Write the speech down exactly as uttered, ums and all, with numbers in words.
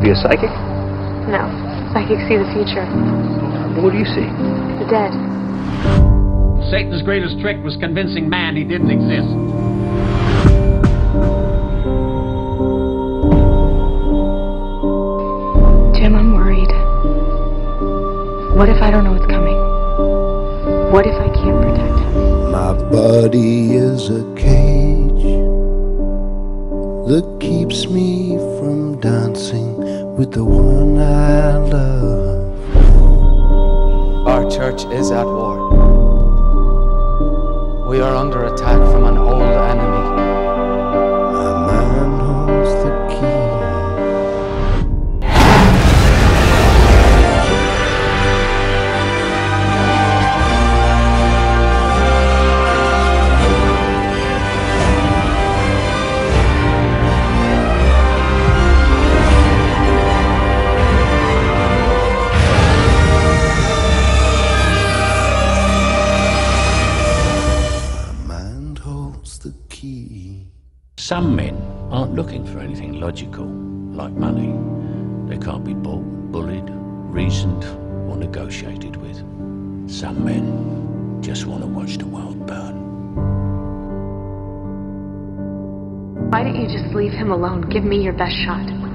Be a psychic? No. Psychics see the future. What do you see? The dead. Satan's greatest trick was convincing man he didn't exist. Jim, I'm worried. What if I don't know what's coming? What if I can't protect him? My body is a cage that keeps me from dancing with the one I love. Our church is at war. We are under attack from an old enemy. My man holds the Some men aren't looking for anything logical, like money. They can't be bought, bullied, reasoned, or negotiated with. Some men just want to watch the world burn. Why don't you just leave him alone? Give me your best shot.